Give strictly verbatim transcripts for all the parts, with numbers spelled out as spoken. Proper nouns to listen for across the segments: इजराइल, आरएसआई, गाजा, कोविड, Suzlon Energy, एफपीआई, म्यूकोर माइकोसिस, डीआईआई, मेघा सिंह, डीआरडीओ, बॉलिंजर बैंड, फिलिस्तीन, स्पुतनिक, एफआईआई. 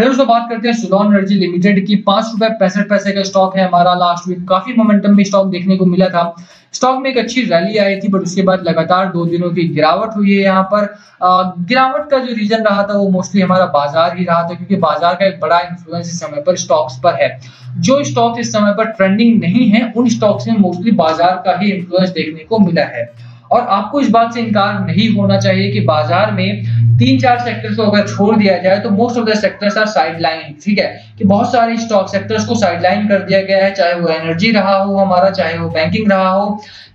फिर उसको बात करते हैं सुज़लॉन एनर्जी लिमिटेड की। पांच रुपए पैंसठ पैसे का स्टॉक है हमारा। लास्ट वीक काफी मोमेंटम में स्टॉक देखने को मिला था, स्टॉक में एक अच्छी रैली आई थी, बट उसके बाद लगातार दो दिनों की गिरावट हुई है। यहाँ पर आ, गिरावट का जो रीजन रहा था वो मोस्टली हमारा बाजार ही रहा था, क्योंकि बाजार का एक बड़ा इन्फ्लुएंस इस समय पर स्टॉक्स पर है। जो स्टॉक इस समय पर ट्रेंडिंग नहीं है उन स्टॉक्स में मोस्टली बाजार का ही इन्फ्लुएंस देखने को मिला है। और आपको इस बात से इनकार नहीं होना चाहिए कि बाजार में तीन चार सेक्टर्स को अगर छोड़ दिया जाए तो most of the sectors are sideline. ठीक है कि बहुत सारे स्टॉक सेक्टर्स को साइडलाइन कर दिया गया है, चाहे वो एनर्जी रहा हो हमारा, चाहे वो बैंकिंग रहा हो,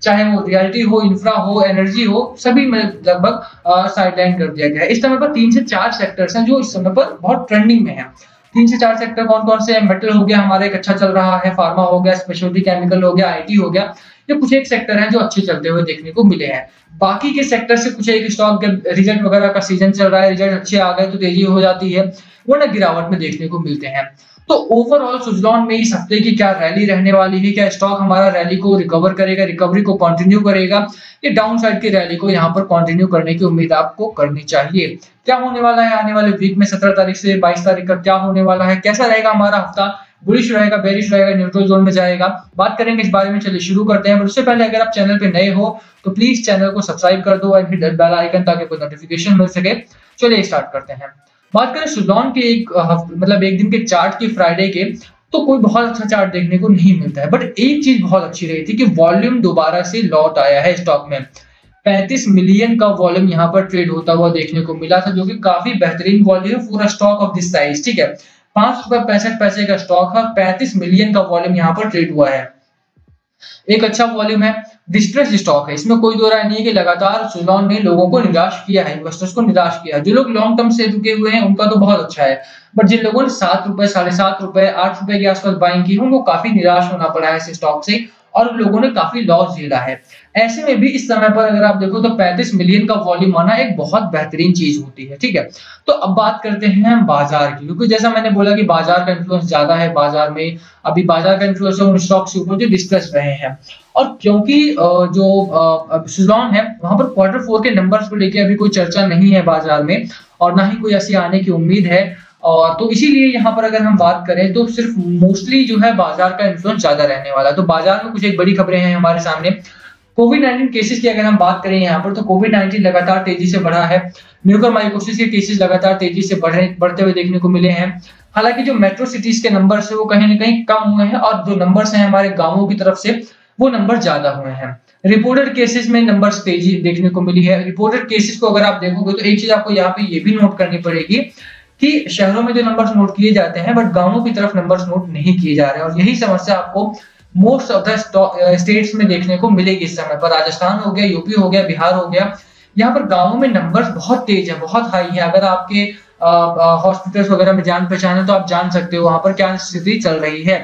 चाहे वो रियल्टी हो, इंफ्रा हो, एनर्जी हो, सभी में लगभग साइडलाइन कर दिया गया है। इस समय पर तीन से चार सेक्टर्स हैं जो इस समय पर बहुत ट्रेंडिंग में है। तीन से चार सेक्टर कौन कौन से हैं? मेटल हो गया हमारा, एक अच्छा चल रहा है, फार्मा हो गया, स्पेशलिटी केमिकल हो गया, आईटी हो गया, ये कुछ एक सेक्टर हैं जो अच्छे चलते हुए देखने को मिले हैं। बाकी के सेक्टर से कुछ एक स्टॉक रिजल्ट वगैरह का सीजन चल रहा है, रिजल्ट अच्छे आ गए तो तेजी हो जाती है, वरना गिरावट में देखने को मिलते हैं। तो ओवरऑल सुज़लॉन में इस हफ्ते की क्या रैली रहने वाली है, क्या स्टॉक हमारा रैली को रिकवर करेगा, रिकवरी को कंटिन्यू करेगा, ये डाउन साइड की रैली को यहाँ पर कंटिन्यू करने की उम्मीद आपको करनी चाहिए। क्या होने वाला है आने वाले वीक में, सत्रह तारीख से बाईस तारीख तक क्या होने वाला है, कैसा रहेगा हमारा हफ्ता, बुलिश रहेगा, बेरिश रहेगा, न्यूट्रल जोन में जाएगा, बात करेंगे इस बारे में। चलिए शुरू करते हैं, बट उससे पहले अगर आप चैनल पे नए हो तो प्लीज चैनल को सब्सक्राइब कर दो और हिट बेल आइकन ताकि कोई नोटिफिकेशन मिल सके। चलिए स्टार्ट करते हैं। बात करें सुज़लॉन के एक मतलब एक दिन के चार्ट की, फ्राइडे के, तो कोई बहुत अच्छा चार्ट देखने को नहीं मिलता है, बट एक चीज बहुत अच्छी रही थी कि वॉल्यूम दोबारा से लौट आया है स्टॉक में। पैंतीस मिलियन का वॉल्यूम यहाँ पर ट्रेड होता हुआ देखने को मिला था, जो कि काफी बेहतरीन वॉल्यूम है पूरा स्टॉक ऑफ दिस साइज। ठीक है, पांच रुपए पैंसठ पैसे का स्टॉक है, पैंतीस मिलियन का वॉल्यूम यहाँ पर ट्रेड हुआ है, एक अच्छा वॉल्यूम है। डिस्ट्रेस स्टॉक है, इसमें कोई दो राय नहीं है कि लगातार सुज़लॉन ने लोगों को निराश किया है, इन्वेस्टर्स को निराश किया है। जो लोग लॉन्ग टर्म से रुके हुए हैं उनका तो बहुत अच्छा है, बट जिन लोगों ने सात रुपए साढ़े सात रुपए आठ रुपए के आसपास बाइंग की उनको काफी निराश होना पड़ा है इस स्टॉक से, और लोगों ने काफी लॉस झेला है। ऐसे में भी इस समय पर अगर आप देखो तो पैंतीस मिलियन का वॉल्यूम आना एक बहुत बेहतरीन चीज होती है। ठीक है, तो अब बात करते हैं हम बाजार की, क्योंकि जैसा मैंने बोला कि बाजार का इन्फ्लुएंस ज्यादा है। बाजार में अभी बाजार का इन्फ्लुएंस उन स्टॉक्स के ऊपर जो डिस्कस रहे हैं, और क्योंकि जो सुज़लॉन है वहां पर क्वार्टर फोर के नंबर्स को लेकर अभी कोई चर्चा नहीं है बाजार में, और ना ही कोई ऐसी आने की उम्मीद है, और तो इसीलिए यहाँ पर अगर हम बात करें तो सिर्फ मोस्टली जो है बाजार का इन्फ्लुएंस ज्यादा रहने वाला है। तो बाजार में कुछ एक बड़ी खबरें हैं हमारे सामने। कोविड नाइनटीन केसेस की अगर हम बात करें यहाँ पर, तो कोविड नाइनटीन लगातार तेजी से बढ़ा है, न्यूक्लियर माइकोसिस के केसेस लगातार तेजी से बढ़े बढ़ते हुए देखने को मिले हैं। हालांकि जो मेट्रो सिटीज के नंबर है वो कहीं ना कहीं कम हुए हैं, और जो नंबर्स हैं हमारे गाँवों की तरफ से वो नंबर ज्यादा हुए हैं। रिपोर्टेड केसेस में नंबर्स तेजी देखने को मिली है। रिपोर्टेड केसेस को अगर आप देखोगे तो एक चीज आपको यहाँ पे ये भी नोट करनी पड़ेगी कि शहरों में जो नंबर्स नोट किए जाते हैं बट गांवों की तरफ नंबर्स नोट नहीं किए जा रहे हैं, और यही समस्या आपको मोस्ट ऑफ द स्टेट्स में देखने को मिलेगी इस समय पर। राजस्थान हो गया, यूपी हो गया, बिहार हो गया, यहाँ पर गांवों में नंबर्स बहुत तेज है, बहुत हाई है। अगर आपके हॉस्पिटल्स वगैरह में जान पहचान है तो आप जान सकते हो वहां पर क्या स्थिति चल रही है,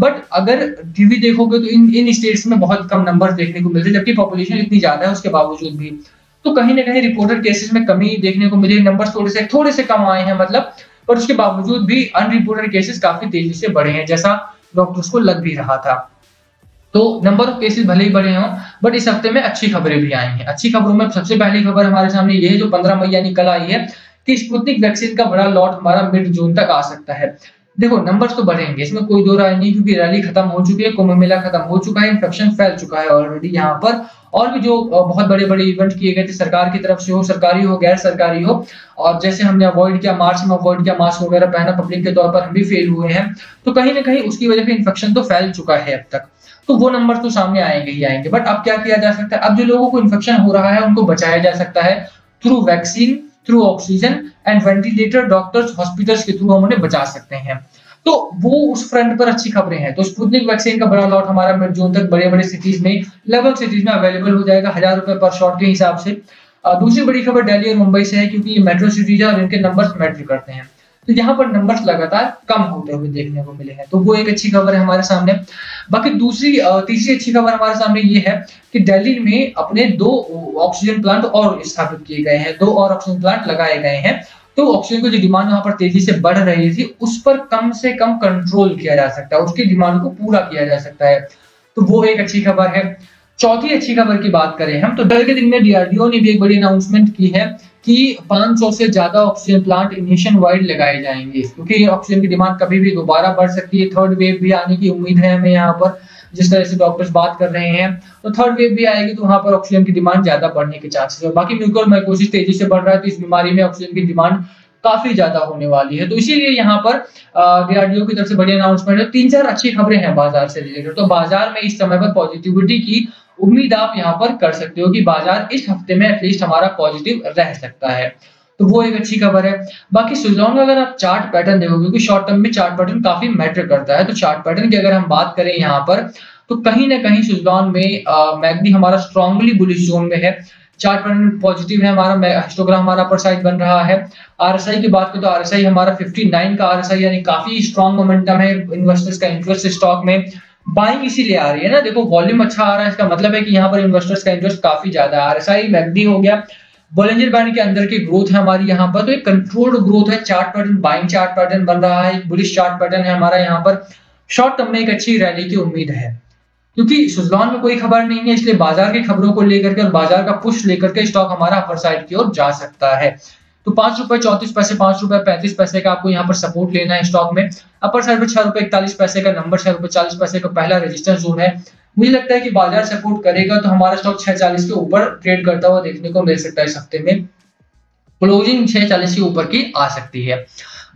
बट अगर टीवी देखोगे तो इन इन स्टेट्स में बहुत कम नंबर्स देखने को मिलते हैं, जबकि पॉपुलेशन इतनी ज्यादा है उसके बावजूद भी। तो कहीं ना कहीं रिपोर्टेड केसेस में कमी देखने को मिली, नंबर्स थोड़े से थोड़े से कम आए हैं मतलब, पर उसके बावजूद भी अनरिपोर्टेड केसेस काफी तेजी से बढ़े हैं, जैसा डॉक्टर्स को लग भी रहा था। तो नंबर ऑफ केसेस भले ही बढ़े हों, बट इस हफ्ते में अच्छी खबरें भी आई हैं। अच्छी खबरों में सबसे पहली खबर हमारे सामने ये है जो पंद्रह मई यानी कल आई है कि स्पुतनिक वैक्सीन का बड़ा लॉट हमारा मिड जून तक आ सकता है। देखो नंबर्स तो बढ़ेंगे, इसमें कोई दो राय नहीं, क्योंकि रैली खत्म हो चुकी है, कुंभ मेला खत्म हो चुका है, इन्फेक्शन फैल चुका है ऑलरेडी यहाँ पर। और भी जो बहुत बड़े बड़े इवेंट किए गए थे सरकार की तरफ से हो, सरकारी हो गैर सरकारी हो, और जैसे हमने अवॉइड किया मार्च में, अवॉइड किया मास्क वगैरह पहना पब्लिक के तौर पर, हम भी फेल हुए हैं, तो कहीं ना कहीं उसकी वजह से इन्फेक्शन तो फैल चुका है अब तक, तो वो नंबर तो सामने आएंगे ही आएंगे। बट अब क्या किया जा सकता है, अब जो लोगों को इन्फेक्शन हो रहा है उनको बचाया जा सकता है through vaccine, through oxygen and ventilator, doctors hospitals के थ्रू हम उन्हें बचा सकते हैं, तो वो उस फ्रंट पर अच्छी खबरें हैं। तो स्पुतनिक वैक्सीन का बड़ा लॉट हमारा मिड जून तक बड़े बड़े सिटीज में, लगभग सिटीज में अवेलेबल हो जाएगा हजार रुपए पर शॉट के हिसाब से। दूसरी बड़ी खबर दिल्ली और मुंबई से है, क्योंकि ये मेट्रो सिटीज है और इनके नंबर्स मैटर करते हैं, तो यहाँ पर नंबर्स लगातार कम होते हुए देखने को मिले हैं, तो वो एक अच्छी खबर है हमारे सामने। बाकी दूसरी तीसरी अच्छी खबर हमारे सामने ये है कि दिल्ली में अपने दो ऑक्सीजन प्लांट और स्थापित किए गए हैं, दो और ऑक्सीजन प्लांट लगाए गए हैं, तो ऑक्सीजन की जो डिमांड वहां पर तेजी से बढ़ रही थी उस पर कम से कम कंट्रोल किया जा सकता है, उसकी डिमांड को पूरा किया जा सकता है, तो वो एक अच्छी खबर है। चौथी अच्छी खबर की बात करें हम तो कल के दिन में डीआरडीओ ने भी एक बड़ी अनाउंसमेंट की है कि पाँच सौ से ज्यादा ऑक्सीजन प्लांट नेशन वाइड लगाए जाएंगे, क्योंकि ऑक्सीजन की डिमांड कभी भी दोबारा बढ़ सकती है। थर्ड वेव भी आने की उम्मीद है हमें यहाँ पर, जिस तरह से डॉक्टर्स बात कर रहे हैं, तो थर्ड वेव भी आएगी तो वहाँ पर ऑक्सीजन की डिमांड ज्यादा बढ़ने के चांसेस है। बाकी म्यूकोर माइकोसिस तेजी से बढ़ रहा है, तो इस बीमारी में ऑक्सीजन की डिमांड काफी ज्यादा होने वाली है। तो इसीलिए यहाँ पर डीआरडीओ की तरफ से बड़ी अनाउंसमेंट है, तीन चार अच्छी खबरें हैं बाजार से रिलेटेड। तो बाजार में इस समय पर पॉजिटिविटी की उम्मीद आप यहाँ पर कर सकते हो कि बाजार इस हफ्ते में एटलीस्ट हमारा पॉजिटिव रह सकता है, तो वो एक अच्छी खबर है। बाकी सुजलॉन का अगर आप चार्ट पैटर्न देखोगे, क्योंकि शॉर्ट टर्म में चार्ट पैटर्न काफी मैटर करता है, तो चार्ट पैटर्न की अगर हम बात करें यहाँ पर, तो कहीं ना कहीं सुजलॉन में मैग्नी हमारा स्ट्रांगली बुलिश जोन में है, चार्ट पैटर्न पॉजिटिव है हमारा, हिस्टोग्राम हमारा अपर साइड बन रहा है। आरएसआई की बात करें तो आरएसआई हमारा उनसठ का आरएसआई, यानी काफी स्ट्रांग मोमेंटम है, इन्वेस्टर्स का इंटरेस्ट स्टॉक में, बाइंग इसीलिए आ रही है ना। देखो वॉल्यूम अच्छा आ रहा है, इसका मतलब है कि यहाँ पर इन्वेस्टर्स का इंटरेस्ट काफी ज्यादा है। आरएसआई मैग्नी हो गया, बॉलिंजर बैंड के अंदर की ग्रोथ है हमारी यहाँ पर, तो एक कंट्रोल्ड ग्रोथ है। Chart pattern buying chart pattern बन रहा है, एक बुलिश चार्ट पैटर्न है हमारा यहाँ पर, शॉर्ट टर्म में एक अच्छी रैली की उम्मीद है। क्योंकि सुजलॉन में कोई खबर नहीं है, इसलिए बाजार की खबरों को लेकर के और बाजार का पुश लेकर के स्टॉक हमारा अपर साइड की ओर जा सकता है। तो पांच रुपए चौतीस पैसे पांच रुपए पैंतीस पैसे का आपको यहाँ पर सपोर्ट लेना है स्टॉक में। अपर साइड पर छह रुपए इकतालीस पैसे का नंबर, छह रुपए चालीस पैसे का पहला रेजिस्टेंस जोन है। मुझे लगता है कि बाजार सपोर्ट करेगा तो हमारा स्टॉक छह चालीस के ऊपर ट्रेड करता हुआ देखने को मिल सकता है, इस हफ्ते में क्लोजिंग छह चालीस के ऊपर की आ सकती है।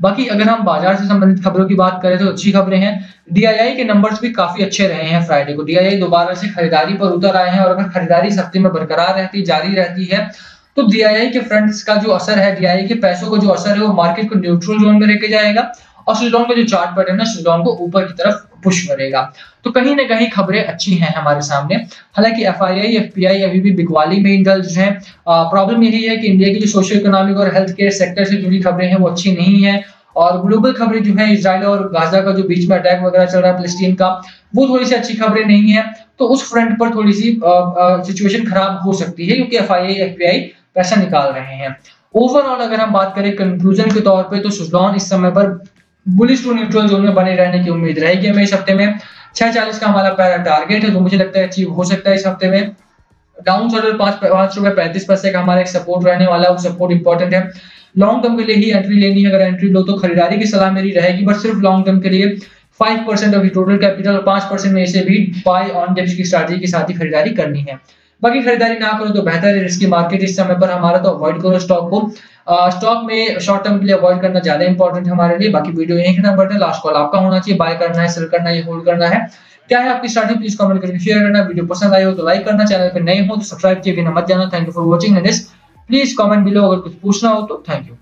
बाकी अगर हम बाजार से संबंधित खबरों की बात करें तो अच्छी खबरें हैं। डीआईआई के नंबर्स भी काफी अच्छे रहे हैं फ्राइडे को, डीआईआई दोबारा से खरीदारी पर उतर आए हैं, और अगर खरीदारी इस हफ्ते में बरकरार रहती जारी रहती है तो डीआईआई के फंड्स का जो असर है, डीआईआई के पैसों का जो असर है, वो मार्केट को न्यूट्रल जोन में लेके जाएगा और सुजलॉन का जो चार्ट पैटर्न है सुजलॉन को ऊपर की तरफ पुश करेगा। तो कहीं ना कहीं खबरें अच्छी हैं हमारे सामने। हालांकि एफआईआई एफपीआई अभी भी बिकवाली में इंडल्ज हैं। प्रॉब्लम यही है कि इंडिया की जो सोशल इकोनॉमिक और हेल्थ केयर सेक्टर से जुड़ी खबरें हैं वो अच्छी नहीं है, और ग्लोबल खबरें जो है इजराइल और गाजा का जो बीच में अटैक वगैरह चल रहा है फिलिस्तीन का, वो थोड़ी सी अच्छी खबरें नहीं है। तो उस फ्रंट पर थोड़ी सी सिचुएशन खराब हो सकती है, क्योंकि एफआईआई एफपीआई पैसा निकाल रहे हैं। ओवरऑल अगर हम बात करें कंक्लूजन के तौर पे, तो सुजलॉन इस समय पर बुलिश टू न्यूट्रल जोन में बने रहने की उम्मीद रहेगी हमें। इस हफ्ते में छह चालीस का हमारा पहला टारगेट है जो मुझे लगता है अचीव हो सकता है इस हफ्ते में। डाउन साइड पांच पांच रुपए पैंतीस पैसे का हमारा एक सपोर्ट रहने वाला है, वो सपोर्ट इंपॉर्टेंट है। लॉन्ग टर्म के लिए ही एंट्री लेनी है, अगर एंट्री लो तो खरीदारी की सलाह मेरी रहेगी, बट सिर्फ लॉन्ग टर्म के लिए five percent of total capital और पांच परसेंट में से भी बाय ऑन डिप्स की स्ट्रेटजी के साथ ही खरीदारी करनी है। बाकी खरीदारी ना करो तो बेहतर है, रिस्की मार्केट इस समय पर हमारा, तो अवॉइड करो स्टॉक को। स्टॉक में शॉर्ट टर्म के लिए अवॉइड करना ज्यादा इंपॉर्टेंट है हमारे लिए। बाकी वीडियो यहीं खत्म करते हैं, लास्ट कॉल आपका होना चाहिए, बाय करना है, सेल करना है, होल्ड करना है, क्या है आपकी स्ट्रेटजी, प्लीज कमेंट करके शेयर करना। वीडियो पसंद आई हो तो लाइक करना, चैनल पर नए हो तो सब्सक्राइब किए बिना मत जाना। Thank you for watching and please comment below, अगर कुछ पूछना हो तो थैंक यू।